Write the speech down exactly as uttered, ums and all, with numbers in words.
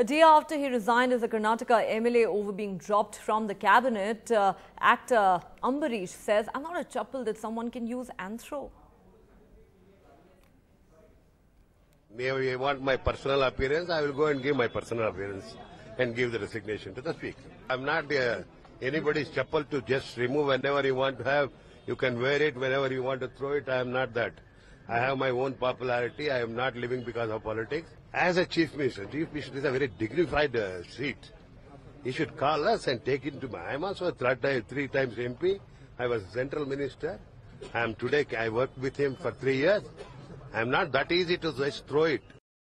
A day after he resigned as a Karnataka M L A over being dropped from the cabinet, uh, actor Ambareesh says, "I'm not a chappal that someone can use and throw." If you want my personal appearance, I will go and give my personal appearance and give the resignation to the Speaker. I'm not uh, anybody's chappal to just remove whenever you want to have. You can wear it whenever you want to throw it. I am not that. I have my own popularity. I am not living because of politics. As a Chief Minister, Chief Minister is a very dignified uh, seat. He should call us and take it to my... I am also a third time, three times M P. I was Central Minister. I am today, I worked with him for three years. I am not that easy to just throw it.